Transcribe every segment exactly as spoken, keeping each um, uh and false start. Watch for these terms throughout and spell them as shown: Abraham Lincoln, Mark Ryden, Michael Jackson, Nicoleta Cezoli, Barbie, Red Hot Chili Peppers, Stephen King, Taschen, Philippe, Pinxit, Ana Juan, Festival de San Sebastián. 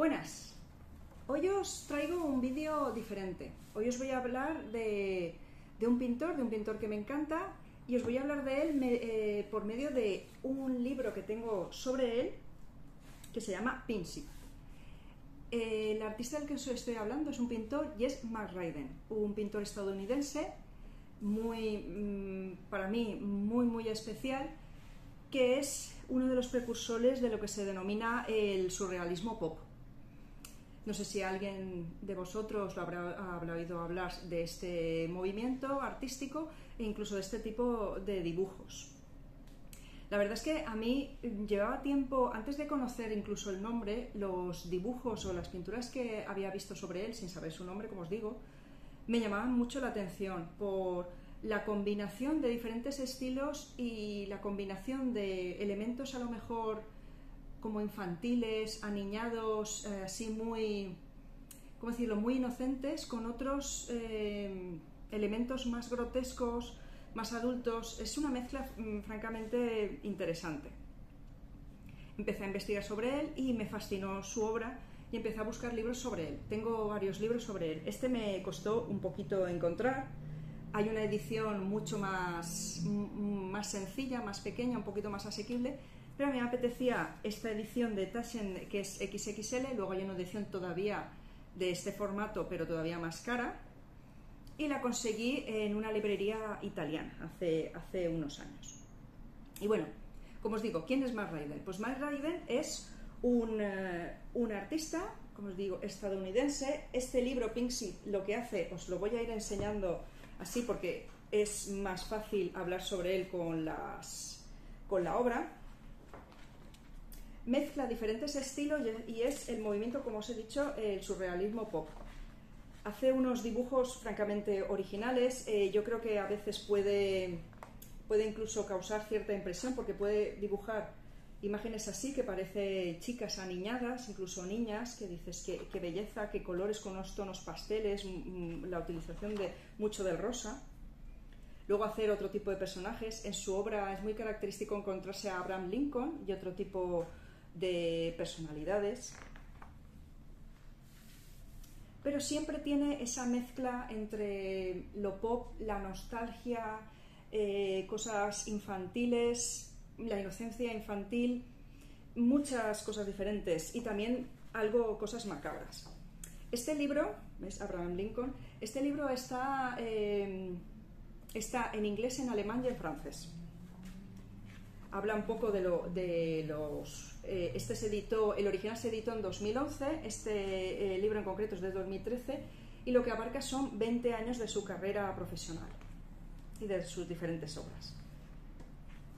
Buenas, hoy os traigo un vídeo diferente. Hoy os voy a hablar de, de un pintor, de un pintor que me encanta, y os voy a hablar de él me, eh, por medio de un libro que tengo sobre él, que se llama Pinxit. Eh, el artista del que os estoy hablando es un pintor y es Mark Ryden, un pintor estadounidense muy, para mí, muy muy especial, que es uno de los precursores de lo que se denomina el surrealismo pop. No sé si alguien de vosotros lo habrá, habrá oído hablar de este movimiento artístico e incluso de este tipo de dibujos. La verdad es que a mí llevaba tiempo, antes de conocer incluso el nombre, los dibujos o las pinturas que había visto sobre él, sin saber su nombre, como os digo, me llamaban mucho la atención por la combinación de diferentes estilos y la combinación de elementos a lo mejor como infantiles, aniñados, eh, así muy, ¿cómo decirlo?, muy inocentes, con otros eh, elementos más grotescos, más adultos. Es una mezcla mm, francamente interesante. Empecé a investigar sobre él y me fascinó su obra y empecé a buscar libros sobre él. Tengo varios libros sobre él. Este me costó un poquito encontrar. Hay una edición mucho más, más sencilla, más pequeña, un poquito más asequible, pero a mí me apetecía esta edición de Taschen, que es equis equis ele, luego hay una edición todavía de este formato, pero todavía más cara, y la conseguí en una librería italiana hace, hace unos años. Y bueno, como os digo, ¿quién es Mark Ryden? Pues Mark Ryden es un, uh, un artista, como os digo, estadounidense. Este libro, Pinxit, lo que hace, os lo voy a ir enseñando así porque es más fácil hablar sobre él con, las, con la obra. Mezcla diferentes estilos y es el movimiento, como os he dicho, el surrealismo pop. Hace unos dibujos francamente originales. Eh, yo creo que a veces puede, puede incluso causar cierta impresión porque puede dibujar imágenes así que parece chicas aniñadas, incluso niñas, que dices que, que belleza, que colores con unos tonos pasteles, la utilización de mucho del rosa. Luego hacer otro tipo de personajes. En su obra es muy característico encontrarse a Abraham Lincoln y otro tipo de personalidades. Pero siempre tiene esa mezcla entre lo pop, la nostalgia, eh, cosas infantiles, la inocencia infantil, muchas cosas diferentes y también algo, cosas macabras. Este libro, ¿ves? Abraham Lincoln, este libro está, eh, está en inglés, en alemán y en francés. Habla un poco de, lo, de los... Eh, este se editó, el original se editó en dos mil once, este eh, libro en concreto es de dos mil trece y lo que abarca son veinte años de su carrera profesional y de sus diferentes obras.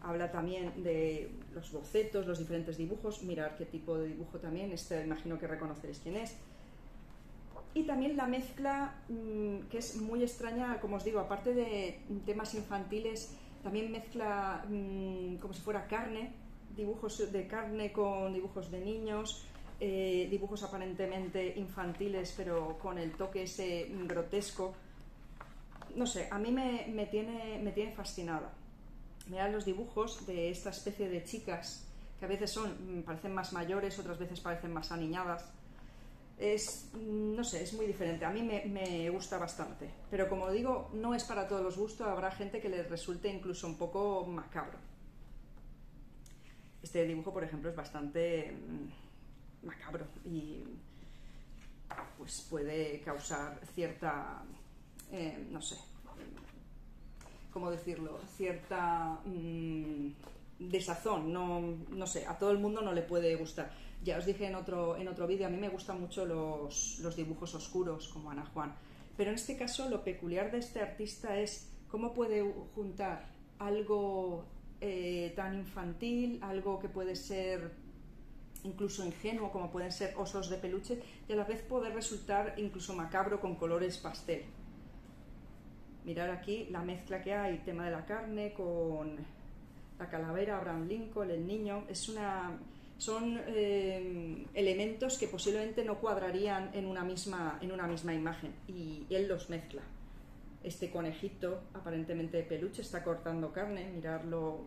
Habla también de los bocetos, los diferentes dibujos. Mirar qué tipo de dibujo también. Este imagino que reconoceréis quién es. Y también la mezcla, mmm, que es muy extraña, como os digo, aparte de temas infantiles, también mezcla mmm, como si fuera carne, dibujos de carne con dibujos de niños, eh, dibujos aparentemente infantiles, pero con el toque ese grotesco. No sé, a mí me, me tiene, me tiene fascinada. Mirad los dibujos de esta especie de chicas que a veces son, parecen más mayores, otras veces parecen más aniñadas. Es, no sé, es muy diferente. A mí me, me gusta bastante. Pero como digo, no es para todos los gustos. Habrá gente que les resulte incluso un poco macabro. Este dibujo, por ejemplo, es bastante macabro y pues puede causar cierta, eh, no sé, ¿cómo decirlo?, cierta mmm, desazón. No, no sé, a todo el mundo no le puede gustar. Ya os dije en otro, en otro vídeo, a mí me gustan mucho los, los dibujos oscuros, como Ana Juan. Pero en este caso lo peculiar de este artista es cómo puede juntar algo eh, tan infantil, algo que puede ser incluso ingenuo, como pueden ser osos de peluche, y a la vez poder resultar incluso macabro con colores pastel. Mirar aquí la mezcla que hay, tema de la carne con la calavera, Abraham Lincoln, el niño. Es una, son eh, elementos que posiblemente no cuadrarían en una misma, en una misma imagen y, y él los mezcla. Este conejito, aparentemente de peluche, está cortando carne, mirarlo,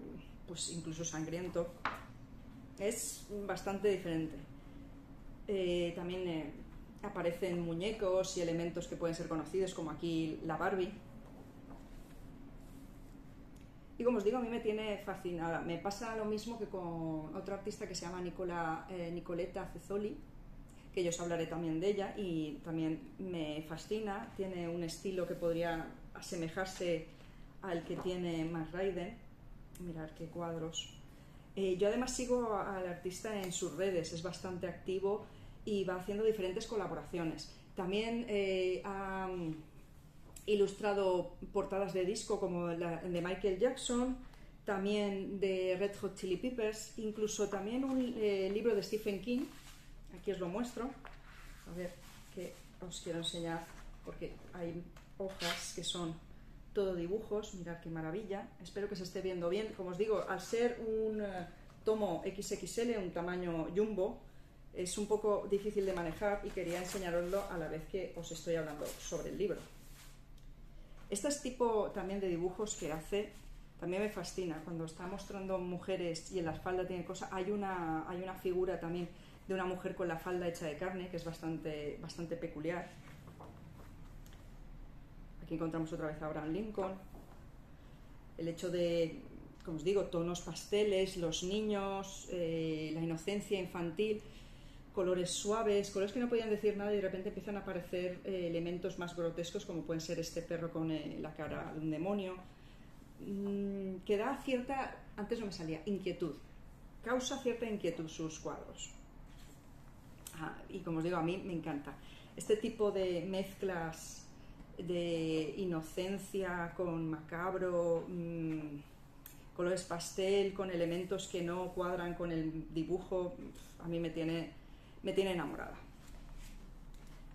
pues incluso sangriento. Es bastante diferente. Eh, también eh, aparecen muñecos y elementos que pueden ser conocidos, como aquí la Barbie. Y como os digo, a mí me tiene fascinada. Me pasa lo mismo que con otra artista que se llama Nicola, eh, Nicoleta Cezoli, que yo os hablaré también de ella, y también me fascina. Tiene un estilo que podría asemejarse al que tiene Mark Ryden. Mirad qué cuadros. Eh, yo además sigo al artista en sus redes, es bastante activo y va haciendo diferentes colaboraciones. También eh, ha ilustrado portadas de disco como la de Michael Jackson, también de Red Hot Chili Peppers, incluso también un eh, libro de Stephen King. Aquí os lo muestro, a ver, que os quiero enseñar, porque hay hojas que son todo dibujos. Mirad qué maravilla. Espero que se esté viendo bien. Como os digo, al ser un eh, tomo equis equis ele, un tamaño jumbo, es un poco difícil de manejar y quería enseñaroslo a la vez que os estoy hablando sobre el libro. Este es tipo también de dibujos que hace, también me fascina, cuando está mostrando mujeres y en la falda tiene cosas. Hay una, hay una figura también de una mujer con la falda hecha de carne, que es bastante, bastante peculiar. Aquí encontramos otra vez a Abraham Lincoln. El hecho de, como os digo, tonos pasteles, los niños, eh, la inocencia infantil, colores suaves, colores que no podían decir nada, y de repente empiezan a aparecer eh, elementos más grotescos, como pueden ser este perro con eh, la cara de un demonio, mm, que da cierta, antes no me salía, inquietud, causa cierta inquietud sus cuadros. Ah, y como os digo, a mí me encanta este tipo de mezclas de inocencia con macabro, mmm, colores pastel con elementos que no cuadran con el dibujo. A mí me tiene, me tiene enamorada.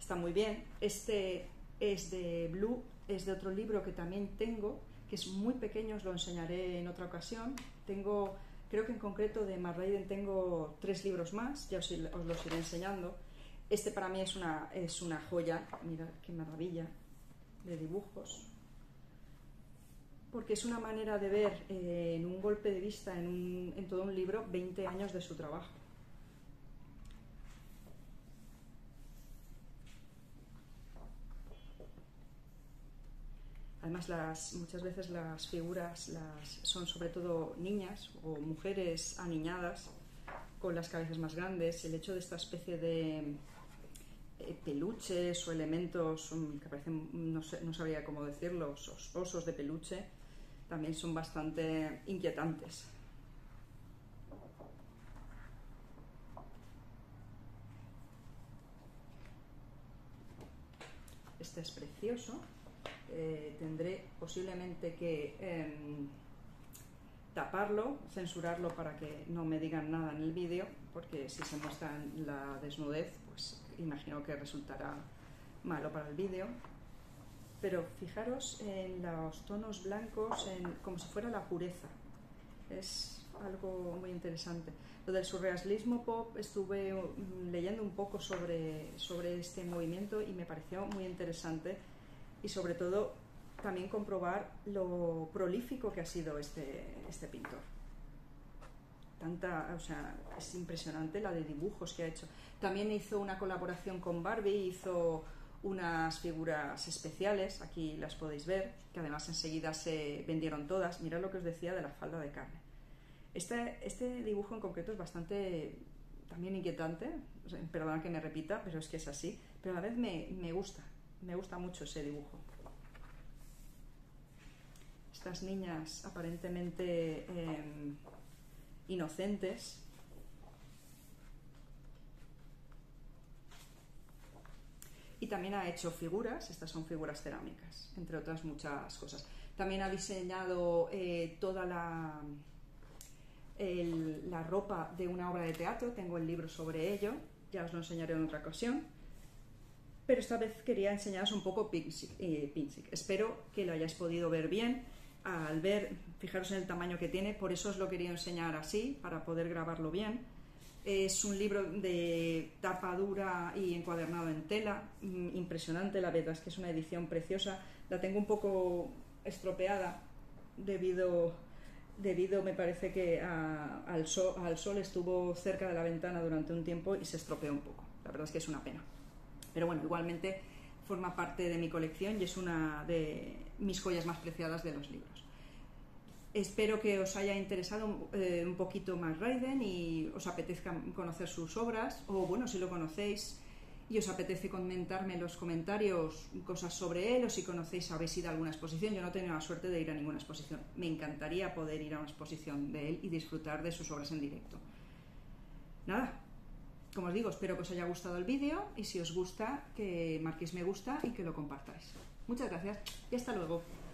Está muy bien. Este es de Blue, es de otro libro que también tengo, que es muy pequeño, os lo enseñaré en otra ocasión. Tengo, creo que en concreto de Mark Ryden tengo tres libros más, ya os, os los iré enseñando. Este para mí es una, es una joya. Mirad qué maravilla de dibujos, porque es una manera de ver eh, en un golpe de vista, en, un, en todo un libro, veinte años de su trabajo. Además, las, muchas veces las figuras las, son sobre todo niñas o mujeres aniñadas, con las cabezas más grandes. El hecho de esta especie de peluches o elementos que parecen, no sé, no sabría cómo decirlo, osos de peluche, también son bastante inquietantes. Este es precioso. Eh, tendré posiblemente que eh, taparlo, censurarlo para que no me digan nada en el vídeo, porque si se muestra la desnudez, pues imagino que resultará malo para el vídeo. Pero fijaros en los tonos blancos, en, como si fuera la pureza. Es algo muy interesante. Lo del surrealismo pop, estuve leyendo un poco sobre, sobre este movimiento y me pareció muy interesante, y sobre todo también comprobar lo prolífico que ha sido este, este pintor. Tanta, o sea, es impresionante la de dibujos que ha hecho. También hizo una colaboración con Barbie, hizo unas figuras especiales, aquí las podéis ver, que además enseguida se vendieron todas. Mirad lo que os decía de la falda de carne. Este, este dibujo en concreto es bastante también inquietante, perdonad que me repita, pero es que es así, pero a la vez me, me gusta, me gusta mucho ese dibujo. Estas niñas aparentemente eh, inocentes. Y también ha hecho figuras, estas son figuras cerámicas, entre otras muchas cosas. También ha diseñado eh, toda la, el, la ropa de una obra de teatro, tengo el libro sobre ello, ya os lo enseñaré en otra ocasión. Pero esta vez quería enseñaros un poco Pinxit. Eh, Pinxit. Espero que lo hayáis podido ver bien. Al ver, fijaros en el tamaño que tiene, por eso os lo quería enseñar así, para poder grabarlo bien. Es un libro de tapa dura y encuadernado en tela, impresionante, la verdad es que es una edición preciosa. La tengo un poco estropeada debido debido, me parece que a, al, sol, al sol estuvo cerca de la ventana durante un tiempo y se estropeó un poco. La verdad es que es una pena. Pero bueno, igualmente forma parte de mi colección y es una de mis joyas más preciadas de los libros. Espero que os haya interesado eh, un poquito Mark Ryden y os apetezca conocer sus obras, o bueno, si lo conocéis y os apetece comentarme en los comentarios cosas sobre él, o si conocéis, habéis ido a alguna exposición. Yo no he tenido la suerte de ir a ninguna exposición. Me encantaría poder ir a una exposición de él y disfrutar de sus obras en directo. Nada, como os digo, espero que os haya gustado el vídeo, y si os gusta, que marquéis me gusta y que lo compartáis. Muchas gracias y hasta luego.